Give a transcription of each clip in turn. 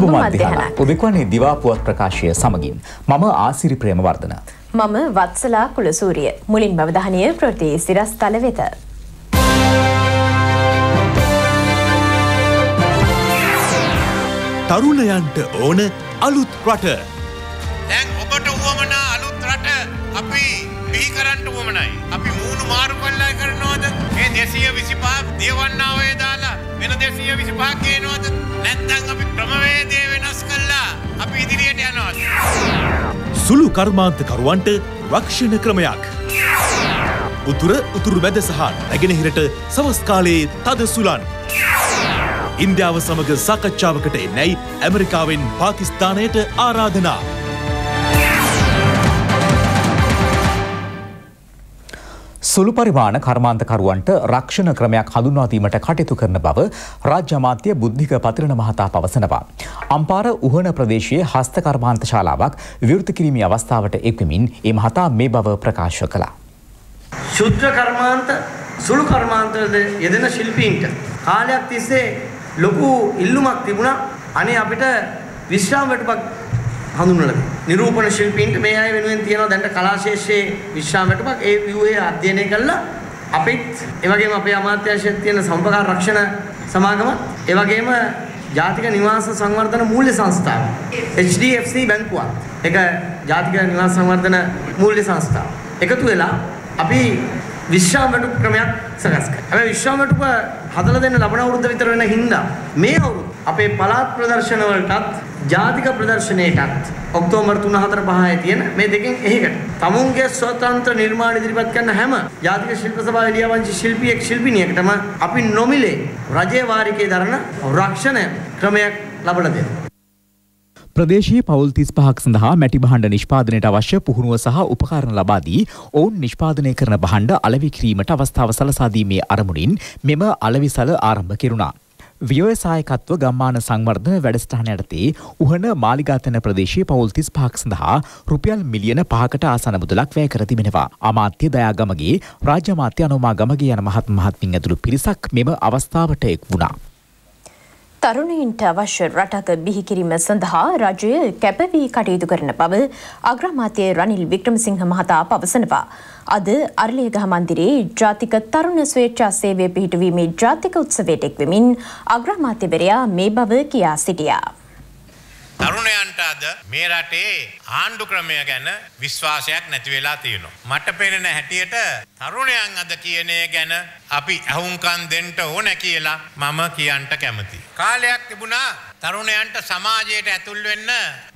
සුබ මධ්‍යහනක් ඔබ කොහොනේ දිවා පුවත් ප්‍රකාශය සමගින් මම ආසිරි ප්‍රේමවර්ධන මම වත්සලා කුලසූරිය මුලින්ම අවධානය ප්‍රති සිරස්තල වෙත තරුණයන්ට ඕන අලුත් රට දැන් ඔබට වුවමනා අලුත් රට අපි බිහි කරන්න වුවමනයි අපි මූණු මාරු කළා කරනවද මේ 225 දේවන්නාවේ දාලා වෙන 225 කේනවද නැත්නම් අපි ප්‍රමවේදයේ වෙනස් කළා අපි ඉදිරියට යනවා සුළු කර්මාන්ත කරුවන්ට රක්ෂණ ක්‍රමයක් උතුර උතුරු මැද සහ නැගෙනහිරට සවස් කාලයේ තද සුළං ඉන්දියාව සමග සාකච්ඡාවකට එන්නයි ඇමරිකාවෙන් පාකිස්තානයට ආරාධනා සුළු පරිමාණ කර්මාන්තකරුවන්ට රක්ෂණ ක්‍රමයක් හඳුන්වා දීමට කටයුතු කරන බව රාජ්‍ය අමාත්‍ය බුද්ධික පතිරණ මහතා පවසනවා. අම්පාර උහන ප්‍රදේශයේ හස්ත කර්මාන්ත ශාලාවක් විවෘත කිරීමේ අවස්ථාවට එක්වමින් මේ මහතා මේ බව ප්‍රකාශ කළා. ශුද්ධ කර්මාන්ත සුළු කර්මාන්තවල යෙදෙන ශිල්පීන්ට කාලයක් තිස්සේ ලොකු ඉල්ලුමක් තිබුණා. අනේ අපිට විශ්‍රාම වටපක් හඳුන්වලා දෙනවා. නිරූපණ ශිල්පීන්ට මේ අය වෙනුවෙන් තියනවා දැන්ට කලාශේෂයේ විශ්‍රාම වටපක් ඒ ව්‍යුහය අධ්‍යයනය කළා. අපිත් ඒ වගේම අපේ අමාත්‍යාංශයේ තියෙන සම්පකාර රක්ෂණ සමාගම, ඒ වගේම ජාතික නිවාස සංවර්ධන මූල්‍ය සංස්ථාව, HDFC බැංකුව, ඒක ජාතික නිවාස සංවර්ධන මූල්‍ය සංස්ථාව. එකතු වෙලා අපි විශ්‍රාම වටප ක්‍රමයක් සකස් කරා. හැබැයි විශ්‍රාම වටප හදලා දෙන්න ලබන අවුරුද්ද විතර වෙන හින්දා මේ අවුරුද්ද අපේ පළාත් ප්‍රදර්ශන වලටත් ජාතික ප්‍රදර්ශනයටත් ඔක්තෝබර් 3-4-5 තියෙන මේ දෙකෙන් එකකට තමුන්ගේ ස්වතන්ත්‍ර නිර්මාණ ඉදිරිපත් කරන හැම ජාතික ශිල්ප සභාවේ ලියවංශ ශිල්පියෙක් ශිල්පිනියකටම අපි නොමිලේ රජයේ වාරිකයේ දරන රක්ෂණ ක්‍රමයක් ලබා දෙනවා. ප්‍රදේශීය පවුල් 35ක් සඳහා මැටි භාණ්ඩ නිෂ්පාදනයට අවශ්‍ය පුහුණුව සහ උපකරණ ලබා දී ඔවුන් නිෂ්පාදනය කරන භාණ්ඩ අලෙවි කිරීමට අවස්ථාව සලසා දීමේ අරමුණින් මෙම අලෙවිසල ආරම්භ කෙරුණා. ව්‍යවසායකත්ව ගම්මාන සංවර්ධන වැඩසටහන යටතේ උහන මාලිගාතන ප්‍රදේශයේ පවුල් 35ක් සඳහා රුපියල් මිලියන 5කට ආසන්න මුදලක් වැය කර තිබෙනවා. අමාත්‍ය දයාගමගේ රාජ්‍ය අමාත්‍ය අනුමා ගමගේ යන මහත්මින් ඇතුළු පිරිසක් මෙම අවස්ථාවට එක් වුණා. තරුණයින්ට අවශ්‍ය රටක බිහි කිරීම සඳහා රජය කැපවී කටයුතු කරන බව අග්‍රාමාත්‍ය රනිල් වික්‍රමසිංහ මහතා පවසනවා. අද අරලියගහ මන්දිරයේ ජාතික තරුණ ස්වේච්ඡා සේවය පිහිටුවීමේ ජාතික උත්සවයට එක්වමින් අග්‍රාමාත්‍යවරයා මේ බව කියා සිටියා. තරුණයන්ට අද මේ රටේ ආණ්ඩු ක්‍රමය ගැන විශ්වාසයක් නැති වෙලා තියෙනවා. මට පේන හැටියට තරුණයන් අද කියන්නේ ගැන අපි අහුම්කම් දෙන්න ඕන කියලා මම කියන්න කැමතියි. කාලයක් තිබුණා තරුණයන්ට සමාජයට ඇතුල් වෙන්න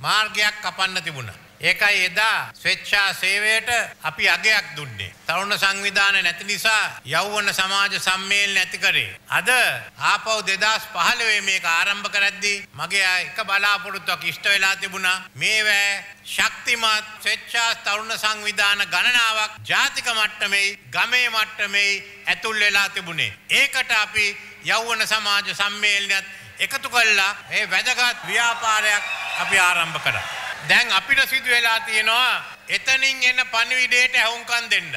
මාර්ගයක් කපන්න තිබුණා. ඒකයි එදා ස්වේච්ඡා සේවයට අපි අගයක් දුන්නේ. තරුණ සංවිධාන නැති නිසා යෞවන සමාජ සම්මේලන නැති කරේ. අද ආපහු 2015 මේක ආරම්භ කරද්දී මගේ එක බලාපොරොත්තුවක් ඉෂ්ට වෙලා තිබුණා. මේවැ ශක්තිමත් ස්වේච්ඡා තරුණ සංවිධාන ගණනාවක් ජාතික මට්ටමේ ගමේ මට්ටමේ ඇතුල් වෙලා තිබුණේ. ඒකට අපි යෞවන සමාජ සම්මේලනයත් එකතු කළා. මේ වැදගත් ව්‍යාපාරයක් අපි ආරම්භ කරා. දැන් අපිට සිදු වෙලා තියෙනවා එතනින් එන පණිවිඩයට අහුම්කම් දෙන්න.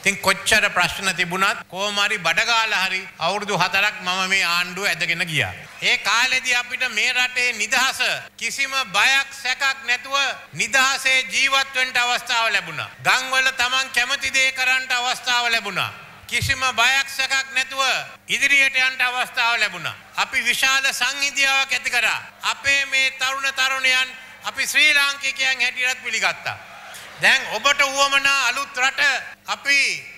ඉතින් කොච්චර ප්‍රශ්න තිබුණත් කොහොම හරි බඩගාලා හරි අවුරුදු 4ක් මම මේ ආණ්ඩුව ඇදගෙන ගියා. ඒ කාලෙදී අපිට මේ රටේ නිදහස කිසිම බයක් සැකක් නැතුව නිදහසේ ජීවත් වෙන්න අවස්ථාව ලැබුණා. ගම්වල Taman කැමති දේ කරන්න අවස්ථාව ලැබුණා. කිසිම බයක් සැකක් නැතුව ඉදිරියට යන්න අවස්ථාව ලැබුණා. අපි විශාල සංහිඳියාවක් ඇති කරා. අපේ මේ තරුණ තරුණියන් අපි ශ්‍රී ලාංකිකයන් හැටියට පිළිගත්තා. දැන් ඔබට වුවමනා අලුත් රට අපි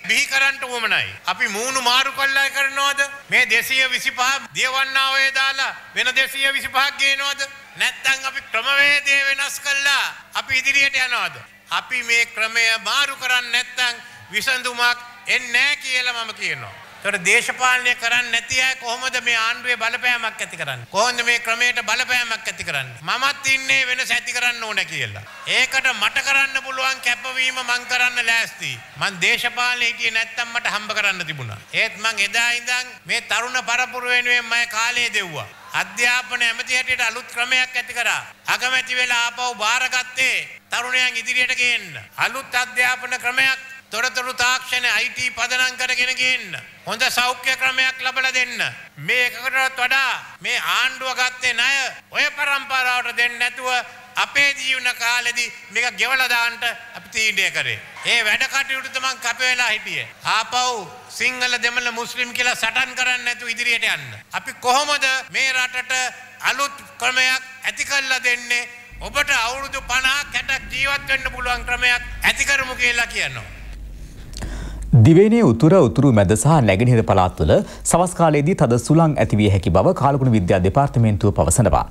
බිහි කරන්න වුවමනයි. අපි මූණු මාරු කළා කරනවද? මේ 225 දේවන්නාවේ දාලා වෙන 225ක් ගේනවද? නැත්නම් අපි ක්‍රමවේදය වෙනස් කළා අපි ඉදිරියට යනවද? අපි මේ ක්‍රමය මාරු කරන්නේ නැත්නම් විසඳුමක් එන්නේ නැහැ කියලා මම කියනවා. ඒකට දේශපාලනය කරන්නේ නැති අය කොහොමද මේ ආණ්ඩුවේ බලපෑමක් ඇති කරන්නේ? කොහොමද මේ ක්‍රමයට බලපෑමක් ඇති කරන්නේ? මමත් ඉන්නේ වෙනස ඇති කරන්න ඕන කියලා. ඒකට මට කරන්න පුළුවන් කැපවීම මං කරන්න ලෑස්තියි. මං දේශපාලනේ හිටියේ නැත්තම් මට හම්බ කරන්න තිබුණා. ඒත් මං එදා ඉඳන් මේ තරුණ පරපුර වෙනුවෙන් මම කාලය දෙව්වා. අධ්‍යාපන ඇමති හැටියට අලුත් ක්‍රමයක් ඇති කරා. අගමැති වෙලා ආපහු බාරගත්තේ තරුණයන් ඉදිරියට ගේන්න. අලුත් අධ්‍යාපන ක්‍රමයක් තොරතුරු තාක්ෂණ IT පදනම් කරගෙන ගින්න හොඳ සෞඛ්‍ය ක්‍රමයක් ලබා දෙන්න මේකකටවත් වඩා මේ ආණ්ඩුව ගත්තේ ණය ඔය પરම්පරාවට දෙන්නේ නැතුව අපේ ජීවන කාලෙදී මේක ගෙවලා දාන්න අපි තීන්දුව කරේ. ඒ වැඩ කටයුතු තමන් කැප වෙලා හිටියේ. ආපහු සිංහල දෙමළ මුස්ලිම් කියලා සටන් කරන්නේ නැතුව ඉදිරියට යන්න. අපි කොහොමද මේ රටට අලුත් ක්‍රමයක් ඇති කරලා දෙන්නේ? ඔබට අවුරුදු 50ක් 60ක් ජීවත් වෙන්න පුළුවන් ක්‍රමයක් ඇති කරමු කියලා කියනවා. දිවයිනේ උතුරු මැද සහ නැගෙනහිර පළාත්වල සවස් කාලයේදී තද සුළං ඇතිවිය හැකි බව කාලගුණ විද්‍යා දෙපාර්තමේන්තුව පවසනවා.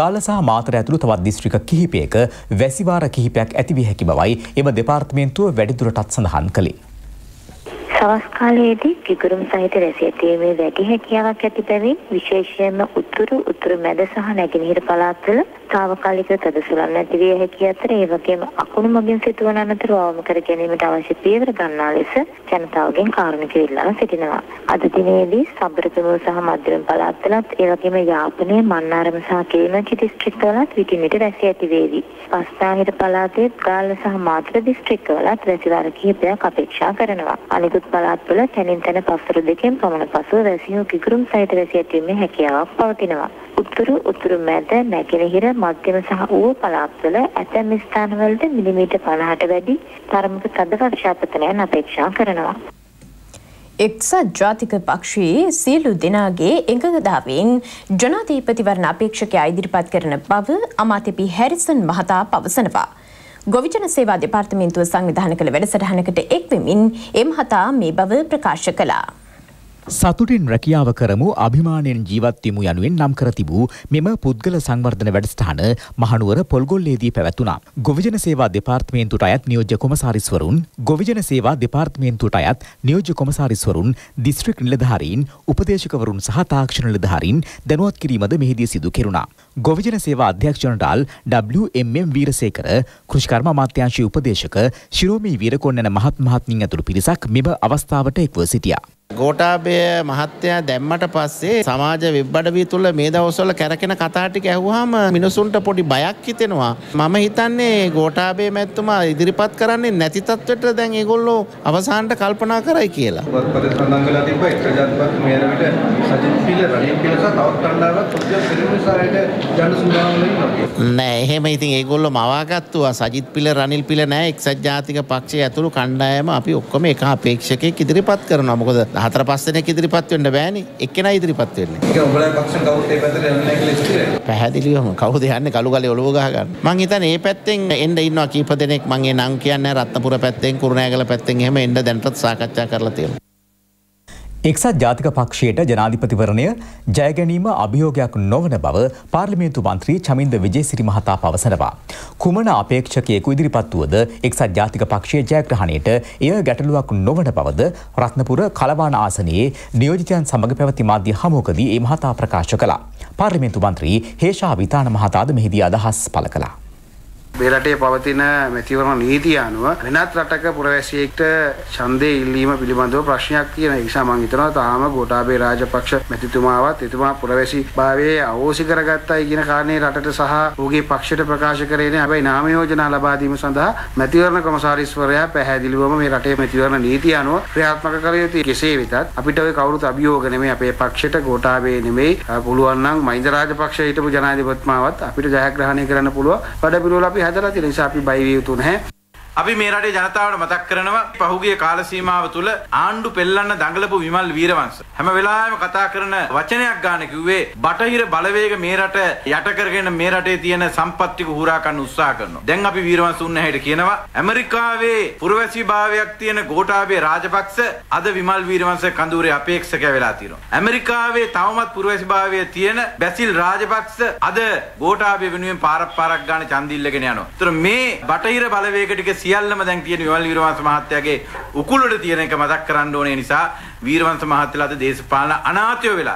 ගාල්ල සහ මාතර ඇතුළු තවත් දිස්ත්‍රික් කිහිපයක වැසිවාර කිහිපයක් ඇතිවිය හැකි බවයි එම දෙපාර්තමේන්තුව වැඩිදුරටත් සඳහන් කළේ. සවස් කාලයේදී කිගුරුම් සහිත රැසි ඇතිවීමේ වැඩි හැකියාවක් ඇති බැවින් විශේෂයෙන්ම උතුරු මැද සහ නැගෙනහිර පළාත්වල තාවකාලික තද සුළං ඇතිවිය හැකි අතර ඒ වගේම අකුණු මගින් සිදුවන අනතුරු අවම කර ගැනීමට අවශ්‍ය පියවර ගන්නා ලෙස ජනතාවගෙන් කාරුණික ඉල්ලා සිටිනවා. අද දිනේදී සබරපමුණු සහ මධ්‍යම පළාත්වලත් ඒ වගේම යාපනයේ මන්නාරම සහ කේමකී දිස්ත්‍රික්කවලත් විටින් විට රැසි ඇතිවේවි. පස්ථානික පළාතේ ගාල්ල සහ මාතර දිස්ත්‍රික්කවලත් රැසිවාර කිහිපයක් අපේක්ෂා කරනවා. අනිකුත් පළාත්වල තනින් තන පස්තර දෙකෙන් පමණ පසු රැසියෝ කිගුරුම් සහිත රැසි ඇතිවීමේ හැකියාවක් පවතිනවා. උතුරු මැද නැගෙනහිර මධ්‍යම සහ ඌව පළාත්වල ඇතැම් ස්ථානවලට මිලිමීටර් 50ට වැඩි තරමක තද වර්ෂාපතනයන් අපේක්ෂා කරනවා. එක්සත් ජාතික පක්ෂයේ සියලු දෙනාගේ එකඟතාවයෙන් ජනාධිපතිවරණ අපේක්ෂකයා ඉදිරිපත් කරන බව අමාත්‍යපති හැරිසන් මහතා පවසනවා. ගොවිජන සේවා දෙපාර්තමේන්තුව සංවිධානය කළ වැඩසටහනකට එක්වෙමින් ඒ මහතා මේ බව ප්‍රකාශ කළා. සතුටින් රැකියාව කරමු අභිමානයෙන් ජීවත්වමු යනුවෙන් නම් කර තිබූ මෙම පුද්ගල සංවර්ධන වැඩසටහන මහනුවර පොල්ගොල්ලේදී පැවැතුණා. ගොවිජන සේවා දෙපාර්තමේන්තුවට අයත් නියෝජ්‍ය කොමසාරිස්වරුන්, ගොවිජන සේවා දෙපාර්තමේන්තුවට අයත් නියෝජ්‍ය කොමසාරිස්වරුන්, දිස්ත්‍රික් නිලධාරීන්, උපදේශකවරුන් සහ තාක්ෂණ නිලධාරීන් දැනුවත් කිරීමද මෙහිදී සිදු කෙරුණා. ගොවිජන සේවා අධ්‍යක්ෂ ජනරාල් WMM වීරසේකර, කෘෂිකර්ම අමාත්‍යාංශයේ උපදේශක ශිරෝමි වීරකොන්නන මහත්මයාණන් ඇතුළු පිරිසක් මෙම අවස්ථාවට එක්ව සිටියා. ගෝඨාභය මහත්තයා දැම්මට පස්සේ සමාජ වෙබ්බඩවිය තුල මේ දවස්වල කරකින කතා ටික ඇහුවාම මිනිසුන්ට පොඩි බයක් හිතෙනවා. මම හිතන්නේ ගෝඨාභය මැතිතුමා ඉදිරිපත් කරන්නේ නැති තත්ත්වයට දැන් ඒගොල්ලෝ අවසානට කල්පනා කරයි කියලා. පොත්පතේ සඳහන් වෙලා තිබ්බ එක්ජාත්මක මෙහෙරමිට සජිත් පිළ රණීම් පිළස තවත් කණ්ඩායමක් උද්‍යම පෙරමුණුසාරයට යන සූදානම් වෙනවා. නෑ එහෙම ඉතින් ඒගොල්ලෝ මවාගත්තුවා. සජිත් පිළ රනිල් පිළ නෑ එක්සත් ජාතික පක්ෂය ඇතුළු කණ්ඩායම අපි ඔක්කොම එක අපේක්ෂකෙක් ඉදිරිපත් කරනවා. මොකද 4-5 දෙනෙක් ඉදිරිපත් වෙන්න බෑනේ. එක්කෙනා ඉදිරිපත් වෙන්නේ. ඒක උඹලා පක්ෂෙන් කවුද ඒ පැත්තට යන්නේ කියලා ඉස්තිරයි. පැහැදිලිවම කවුද යන්නේ කළු ගලේ ඔලුව ගහ ගන්න. මං හිතන්නේ මේ පැත්තෙන් එන්න ඉන්නවා කීප දෙනෙක්. මං ඒ නම් කියන්නේ රත්නපුර පැත්තෙන් කුරුණෑගල පැත්තෙන් එහෙම එන්න දැනටත් සාකච්ඡා කරලා තියෙනවා. එක්සත් ජාතික පක්ෂයට ජනාධිපතිවරණය ජය ගැනීම අභියෝගයක් නොවන බව පාර්ලිමේන්තු මන්ත්‍රී චමින්ද විජේසිරි මහතා පවසනවා. කුමන අපේක්ෂකයෙකු ඉදිරිපත් වුවද එක්සත් ජාතික පක්ෂයේ ජයග්‍රහණයට එය ගැටලුවක් නොවන බවද රත්නපුර කලවාන ආසනයේ නියෝජිතයන් සමග පැවති මාධ්‍ය හමුවකදී ඒ මහතා ප්‍රකාශ කළා. පාර්ලිමේන්තු මන්ත්‍රී හේෂා විතාන මහතාද මෙහිදී අදහස් පළ කළා. මේ රටේ පවතින මැතිවරණ නීතිය අනුව වෙනත් රටක පුරවැසියෙක්ට ඡන්දේ ඉල්ලීම පිළිබඳව ප්‍රශ්නයක් තියෙන නිසා මම හිතනවා තාම ගෝඨාභය රාජපක්ෂ මැතිතුමාවත් එතුමා පුරවැසිභාවයේ අවෝසි කරගත්තයි කියන කාරණේ රටට සහ ඔහුගේ පක්ෂයට ප්‍රකාශ කරේ නැහැ. හැබැයි නාම යෝජනා ලබා දීම සඳහා මැතිවරණ කොමසාරිස්වරයා පැහැදිලිවම මේ රටේ මැතිවරණ නීතිය අනුව ක්‍රියාත්මක කළ යුතුයි. කෙසේ වෙතත් අපිට ඔය කවුරුත් අභියෝග නෙමෙයි අපේ පක්ෂයට ගෝඨාභය නෙමෙයි. පුළුවන් නම් මහින්ද රාජපක්ෂ හිටපු ජනාධිපතිතුමාවත් අපිට ජයග්‍රහණය කරන්න පුළුවන්. වැඩපිළිවෙල අපි හදලා තියෙන නිසා අපි බය විය යුතු නැහැ. අපි මේ රටේ ජනතාවට මතක් කරනවා පහුගිය කාල සීමාව තුළ ආණ්ඩු පෙල්ලන්න දඟලපු විමල් වීරවංශ හැම වෙලාවෙම කතා කරන වචනයක් ගන්න කිව්වේ බටහිර බලවේග මේ රට යට කරගෙන මේ රටේ තියෙන සම්පත් ටික හුරා ගන්න උත්සාහ කරනවා. දැන් අපි වීරවංශ උන්නහැට කියනවා ඇමරිකාවේ පුරවැසිභාවයක් තියෙන ගෝඨාභය රාජපක්ෂ අද විමල් වීරවංශ කඳුරේ අපේක්ෂකයා වෙලා තියෙනවා. ඇමරිකාවේ තවමත් පුරවැසිභාවය තියෙන බැසිල් රාජපක්ෂ අද ගෝඨාභය වෙනුවෙන් පාරක් ගන්න ඡන්දිල්ලගෙන යනවා. ඒතර මේ බටහිර බලවේග ටික සියල්ලම දැන් තියෙන විමල් වීරවංශ මහත්තයාගේ උකුලට තියෙන එක මතක් කරන්න ඕනේ නිසා වීරවංශ මහත්තයලා අද දේශපාලන අනාථයෝ වෙලා.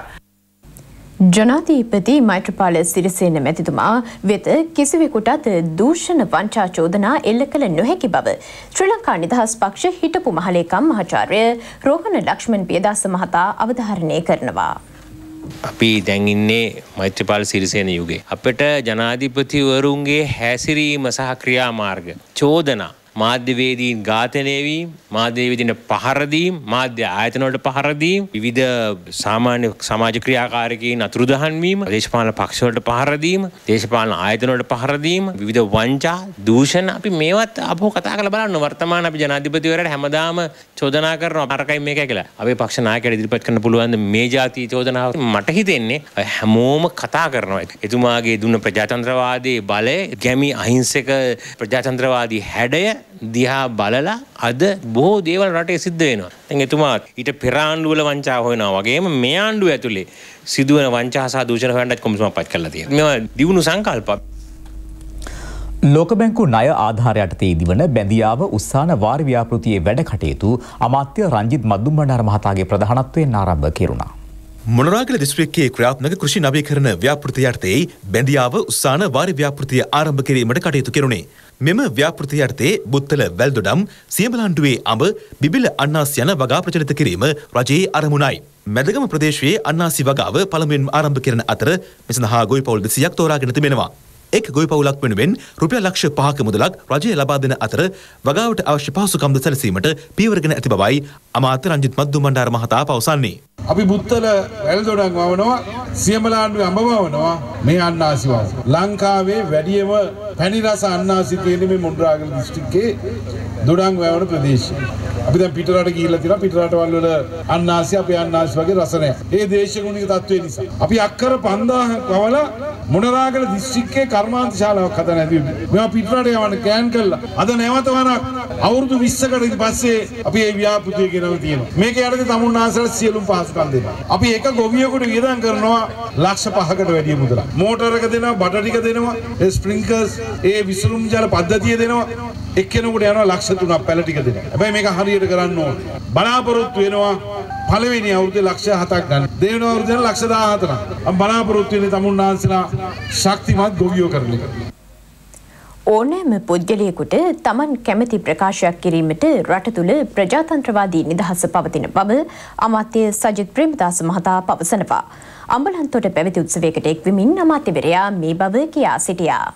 ජනාධිපති මෛත්‍රපාල සිරිසේන මැතිතුමා වෙත කිසිවෙකුටත් දූෂණ වංචා චෝදනා එල්ල කළ නොහැකි බව ශ්‍රී ලංකා නිදහස් පක්ෂ හිටපු මහලේකම් මහාචාර්ය රෝහණ ලක්ෂ්මන් පියදාස මහතා අවධාරණය කරනවා. අපි දැන් ඉන්නේ මෛත්‍රපාල සිරිසේන යුගයේ. අපිට ජනාධිපතිවරුන්ගේ හැසිරීම සහ ක්‍රියාමාර්ග චෝදනා මාධ්‍යවේදීන් ඝාතනය වීම, මාධ්‍යවේදීන්ට පහර දීම, මාධ්‍ය ආයතන වලට පහර දීම, විවිධ සාමාන්‍ය සමාජ ක්‍රියාකාරකයන් අතුරුදහන් වීම, දේශපාලන පක්ෂ වලට පහර දීම, දේශපාලන ආයතන වලට පහර දීම, විවිධ වංචා, දූෂණ අපි මේවත් අපෝ කතා කරලා බලන්න වර්තමාන අපි ජනාධිපතිවරයාට හැමදාම චෝදනා කරනවා අරකයි මේකයි කියලා. අපේ පක්ෂ නායකයන්ට ඉදිරිපත් කරන්න පුළුවන් මේ જાති චෝදනාව මට හිතෙන්නේ හැමෝම කතා කරනවා. එතුමාගේ දුන්න ප්‍රජාතන්ත්‍රවාදී බලය, ගැමි අහිංසක ප්‍රජාතන්ත්‍රවාදී හැඩය දිහා බලලා අද බොහෝ දේවල් රටේ සිද්ධ වෙනවා. දැන් එතුමා ඊට පෙර ආණ්ඩුවල වංචා හොයනවා වගේම මේ ආණ්ඩුව ඇතුලේ සිදුවන වංචා සහ දූෂණ හොයන්නත් කොමිසමක් පත් කරලා තියෙනවා. මේවා දියුණු සංකල්ප. ලෝක බැංකු ණය ආධාර යටතේ දිවන බැඳියාව උස්සාන වාරි ව්‍යාපෘතියේ වැඩ කටයුතු අමාත්‍ය රංජිත් මදුම්බණ්ඩාර මහතාගේ ප්‍රධානත්වයෙන් ආරම්භ කෙරුණා. මොනරාගල දිස්ත්‍රික්කයේ ක්‍රියාත්මක කෘෂි නවීකරණ ව්‍යාපෘතිය යටතේ බැඳියාව උස්සාන වාරි ව්‍යාපෘතිය ආරම්භ කිරීමට කටයුතු කෙරුණේ. මෙම ව්‍යාපෘතිය යටතේ බුත්තල වැල්දොඩම් සියඹලාණ්ඩුවේ අඹ බිබිල අන්නාසි යන වගා ප්‍රචලිත කිරීම රජයේ අරමුණයි. මැදගම ප්‍රදේශයේ අන්නාසි වගාව පළමුවෙන් ආරම්භ කරන අතර මේ සඳහා ගොවිපවුල් 200ක් තෝරාගෙන තිබෙනවා. එක් ගොවිපවුලක් වෙනුවෙන් රුපියල් ලක්ෂ 5ක මුදලක් රජය ලබා දෙන අතර වගාවට අවශ්‍ය පහසුකම් ද සැලසීමට පියවරගෙන ඇති බවයි අමාත්‍ය රංජිත් මද්දුමණ්ඩාර මහතා පවසන්නේ. अभी बुत्तल वेलदोडम ववनवा सियमलाण्डुवे अंब ववनवा मे अन्नासी वासी लंकावे වැඩිම පැණි රස අන්නාසි තියෙන මේ මොණරාගල දිස්ත්‍රික්කයේ දොඩම් වවන ප්‍රදේශය. අපි දැන් පිටරට ගිහිල්ලා තියෙනවා. පිටරට වල වල අන්නාසි අපේ අන්නාසි වගේ රස නැහැ. ඒ දේශගුණික තත්ත්වය නිසා අපි අක්කර 5000ක් වවලා මොණරාගල දිස්ත්‍රික්කයේ කර්මාන්ත ශාලාවක් හදා නැතිවෙන්නේ. මේවා පිටරට යවන්න කෑන් කළා. අද නැවත වරක් අවුරුදු 20කට ඉපස්සේ අපි මේ ව්‍යාපෘතිය ගෙනම තියෙනවා. මේක යටතේ තමුන් ආසලට සියලුම පහසුකම් දෙනවා. අපි එක ගොවියෙකුට වියදම් කරනවා ලක්ෂ 5කට වැඩි මුදලක්. මෝටර එක දෙනවා, බඩ ටික දෙනවා, ස්ප්‍රින්කර්ස් ඒ විසුරුම් ජල පද්ධතිය දෙනවා. එක්කෙනෙකුට යනවා ලක්ෂ 3ක් පැල ටික දෙනවා. හැබැයි මේක හරියට කරන්න ඕනේ. බලාපොරොත්තු වෙනවා පළවෙනි අවුරුද්දේ ලක්ෂ 7ක් ගන්න. දෙවෙනි අවුරුද්දේ ලක්ෂ 14ක්. අපි බලාපොරොත්තු වෙන්නේ තමුන්නාන්සලා ශක්තිමත් ගොවියෝ කරන එක. ඕනෑම පුද්ගලයෙකුට තමන් කැමති ප්‍රකාශයක් කිරීමට රට තුල ප්‍රජාතන්ත්‍රවාදී නිදහස පවතින බව අමාත්‍ය සජිත් ප්‍රේමදාස මහතා පවසනවා. අම්බලන්තොට පැවති උත්සවයකට එක්වමින් අමාත්‍යවරයා මේ බව කියා සිටියා.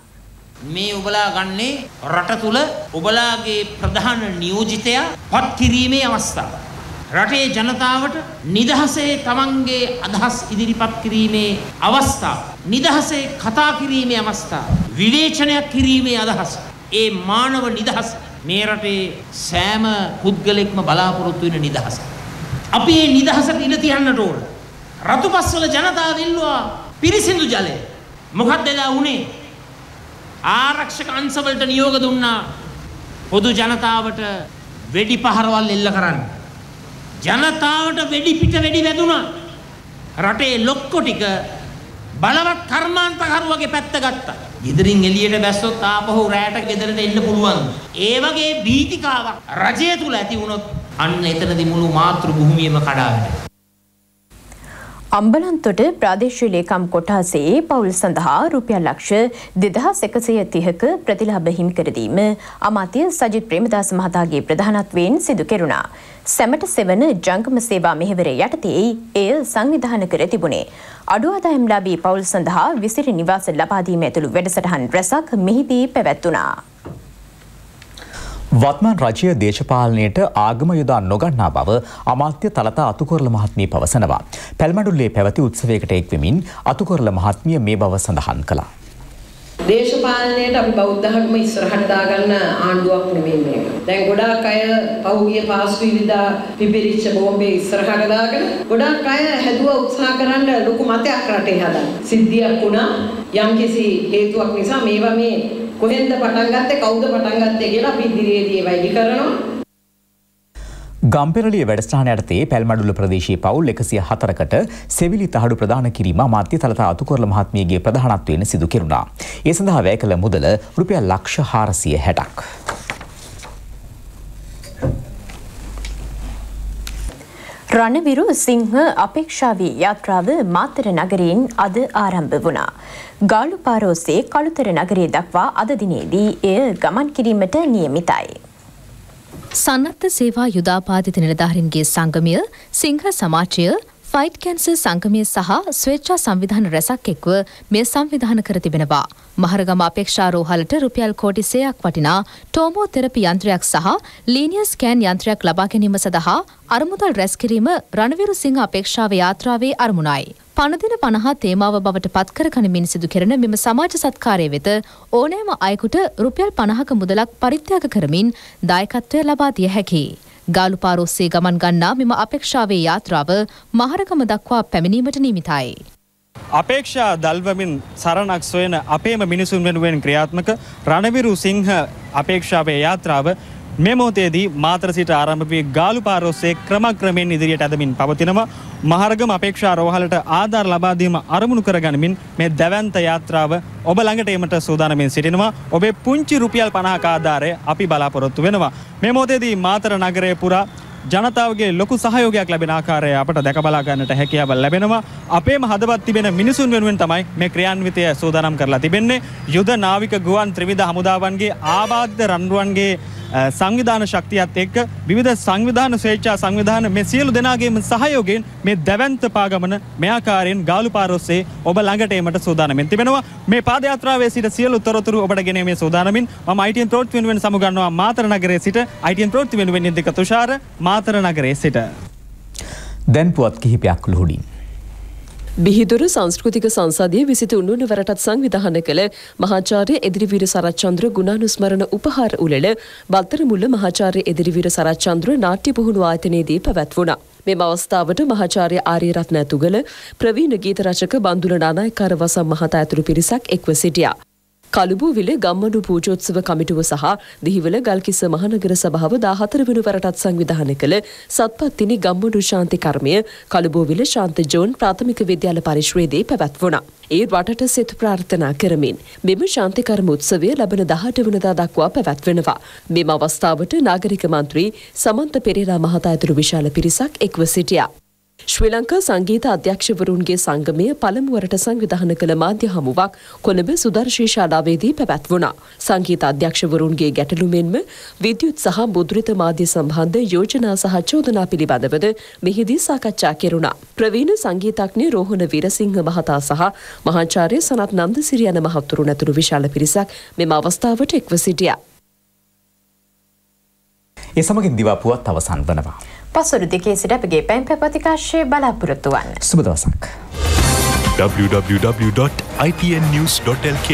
මේ ඔබලා ගන්නේ රට තුල ඔබලාගේ ප්‍රධාන නියෝජිතයා පත් කිරීමේ අවස්ථාව. රටේ ජනතාවට නිදහසේ තමන්ගේ අදහස් ඉදිරිපත් කිරීමේ අවස්ථාව. නිදහසේ කතා කිරීමේ අවස්ථාව. විවේචනයක් කිරීමේ අදහස. ඒ මානව නිදහස මේ රටේ සෑම පුද්ගලෙක්ම බලාපොරොත්තු වෙන නිදහස. අපි මේ නිදහසට ඉඩ තියන්නට ඕන. රතුපස්වල ජනතාව ඉල්ලුවා පිරිසිදු ජලය. මොකක්ද එදා වුනේ? ආරක්ෂක අංශවලට නියෝග දුන්නා පොදු ජනතාවට වෙඩි පහරවල් එල්ල කරන්න. ජනතාවට වෙඩි පිට වෙඩි වැදුනා. රටේ ලොක්කො ටික බලවත් කර්මාන්තකරුවගේ පැත්ත ගත්තා. ඉදිරින් එළියට බැස්සොත් ආපහු රැයට ගෙදරට එන්න පුළුවන්. ඒ වගේ බීතිකාවක් රජය තුල ඇති වුණොත් අන්න එතනදී මුළු මාතෘ භූමියම කඩාවැටෙනවා. අම්බලන්තොට ප්‍රාදේශීය ලේකම් කොටහසේ පවුල් සඳහා රුපියල් ලක්ෂ 2130ක ප්‍රතිලාභ හිමිකර දීම අමාත්‍ය සජිත් ප්‍රේමදාස මහතාගේ ප්‍රධානත්වයෙන් සිදු කෙරුණා. සැමට සෙවන ජංගම සේවා මෙහෙවර යටතේ එය සංවිධානය කර තිබුණේ. අඩු ආදායම්ලාභී පවුල් සඳහා විසිරි නිවාස ලබා දීම ඇතුළු වැඩසටහන් රැසක් මෙහිදී පැවැත්වුණා. වත්මන් රජය දේශපාලනයට ආගම යොදා නොගන්නා බව අමාත්‍ය තලතා අතුකොරල මහත්මිය පවසනවා. පැල්මඩුල්ලේ පැවති උත්සවයකට එක්වෙමින් අතුකොරල මහත්මිය මේ බව සඳහන් කළා. දේශපාලනයට අපි බෞද්ධ ධර්ම ඉස්සරහට දාගන්න ආණ්ඩුවක් නෙමෙයි මේක. දැන් ගොඩාක් අය පහුගිය පාස්විදා පිපිරිච්ච බෝම්බේ ඉස්සරහට දාගෙන ගොඩාක් අය හැදුවා උත්සාහ කරන්න ලොකු මතයක් රටේ හදන්න. සිද්ධියක් වුණා යම්කිසි හේතුවක් නිසා මේවා මේ කොහෙන්ද පටන් ගත්තේ කවුද පටන් ගත්තේ කියලා අපි ඉදිරියේදී වෛද්‍ය කරනවා. ගම්පෙරළිය වැඩසටහන යටතේ පැල්මඩුල්ල ප්‍රදේශයේ පවුල් 104කට සෙවිලි තහඩු ප්‍රදාන කිරීම අමාත්‍ය තලතා අතුකොරල මහත්මියගේ ප්‍රධානත්වයෙන් සිදු කෙරුණා. ඒ සඳහා වැය කළ මුදල රුපියල් ලක්ෂ 460ක්. රණවිරු සිංහ අපේක්ෂාවී යාත්‍රාව මාතර නගරයෙන් අද ආරම්භ වුණා. ගාලුපාරෝස්සේ කළුතර නගරය දක්වා අද දිනේදී එය ගමන් කිරීමට නියමිතයි. සන්නද්ධ සේවා යුදාපාදිත නිලධාරීන්ගේ සංගමය, සිංහ සමාජය, ෆයිට් කැන්සර් සංගමයේ සහ ස්වේච්ඡා සංවිධාන රැසක් එක්ව මේ සංවිධාන කර තිබෙනවා. මහරගම අපේක්ෂා රෝහලට රුපියල් කෝටි 100ක් වටිනා ටෝමෝതെරපි යන්ත්‍රයක් සහ ලීනියර් ස්කෑන් යන්ත්‍රයක් ලබා ගැනීම සඳහා අරමුදල් රැස් කිරීම රණවිරුසිංහ අපේක්ෂාවේ යාත්‍රාවේ අරමුණයි. පනදින 50 තේමාව බවට පත් කර ගනිමින් සිදු කරන මෙම සමාජ සත්කාරයේ වෙත ඕනෑම අයෙකුට රුපියල් 50ක මුදලක් පරිත්‍යාග කරමින් දායකත්වය ලබා දිය හැකියි. ගාලුපාර ඔස්සේ ගමන් ගන්නා මෙම අපේක්ෂාවේ යාත්‍රාව මහරගම දක්වා පැමිණීමට නියමිතයි. අපේක්ෂා දල්වමින් සරණක් සොයන අපේම මිනිසුන් වෙනුවෙන් ක්‍රියාත්මක රණවිරුසිංහ අපේක්ෂාවේ යාත්‍රාව මේ මොහොතේදී මාතර සිට ආරම්භ වී ගාලුපාර ඔස්සේ ක්‍රමක්‍රමයෙන් ඉදිරියට ඇදමින් පවතිනවා. මහරගම අපේක්ෂා රෝහලට ආධාර ලබා දීම අරමුණු කරගනිමින් මේ දැවැන්ත යාත්‍රාව ඔබ ළඟට එීමට සූදානමින් සිටිනවා. ඔබේ පුංචි රුපියල් 50ක ආධාරය අපි බලාපොරොත්තු වෙනවා. මේ මොහොතේදී මාතර නගරය පුරා ජනතාවගේ ලොකු සහයෝගයක් ලැබෙන ආකාරය අපට දැක බලා ගන්නට හැකියාව ලැබෙනවා. අපේම හදවත් තිබෙන මිනිසුන් වෙනුවෙන් තමයි මේ ක්‍රියාන්විතය සූදානම් කරලා තිබෙන්නේ. යුද නාවික ගුවන් ත්‍රිවිධ හමුදාවන්ගේ ආබාධිත රණරුවන්ගේ සංවිධාන ශක්තියත් එක්ක විවිධ සංවිධාන ස්වේච්ඡා සංවිධාන මේ සියලු දෙනාගේම සහයෝගයෙන් මේ දැවැන්ත පාගමන මේ ආකාරයෙන් ගාලුපාර ඔස්සේ ඔබ ළඟට එීමට සූදානමින් තිබෙනවා. මේ පාදයාත්‍රාවේ සිට සියලු තොරතුරු ඔබට ගෙනීමේ සූදානමින් මම ITN ප්‍රවෘත්ති වෙනුවෙන් සමු ගන්නවා මාතර නගරයේ සිට. ITN ප්‍රවෘත්ති වෙනුවෙන් ඉන්දික තුෂාර මාතර නගරයේ සිට. දැන් පුවත් කිහිපයක් ලුහුඩින්. बिहिदुर सांस्कृतिक संसदीय विसित उन्नवरट संविधान कल महाचार्य एदिरीवीर सरचंद्र गुणानुस्मरण उपहार उलल बत्तरमुल्ल महाचार्य एदिरीवीर सरचंद्र नाट्य पुहुणु आयतनयेदी पवत्वुणा මෙම අවස්ථාවට මහාචාර්ය ආරියරත්න තුගල ප්‍රවීණ ගීත රචක බන්දුල නානායකාර වසම් මහතා ඇතුළු පිරිසක් එක්ව සිටියා. කලුබුවිල ගම්මඩු පූජෝත්සව කමිටුව සහ දිහිවල ගල්කිස්ස මහනගර සභාව 14 වෙනි වරටත් සංවිධානය කළ සත්පත්තිනි ගම්මඩු ශාන්ති කර්මය කලුබුවිල ශාන්ත ජෝන් ප්‍රාථමික විද්‍යාල පරිශ්‍රයේදී පැවැත්වුණා. ඒ රටට සෙත් ප්‍රාර්ථනා කරමින් මෙම ශාන්ති කර්ම උත්සවය ලබන 18 වෙනිදා දක්වා පැවැත්වෙනවා. මෙම අවස්ථාවට නාගරික මන්ත්‍රී සමන්ත පෙරේරා මහතා ඇතුළු විශාල පිරිසක් එක්ව සිටියා. ශ්‍රී ලංකා සංගීත අධ්‍යක්ෂවරුන්ගේ සංගමය පළමුවරට සංවිධාන කළ මාධ්‍ය හමුවක් කොළඹ සුදර්ශී ශාලාවේදී පැවැත්වුණා. සංගීත අධ්‍යක්ෂවරුන්ගේ ගැටලු මෙන්ම විද්‍යුත් සහ මුද්‍රිත මාධ්‍ය සම්බන්ධ යෝජනා සහ චෝදනා පිළිබඳවද මෙහිදී සාකච්ඡා කෙරුණා. ප්‍රවීණ සංගීතඥ රෝහණ වීරසිංහ මහතා සහ මහාචාර්ය සනත් නන්දසිරි යන මහතුරුන් ඇතුළු විශාල පිරිසක් මෙම අවස්ථාවට එක්ව සිටියා. ඒ සමගින් දිවාපුවත් අවසන් වනවා. පසුරු දෙකේ සිට අපගේ පැන් පැපතිකාශයේ බලාපොරොත්තු වන්න. සුබ දවසක්. www.itnnews.lk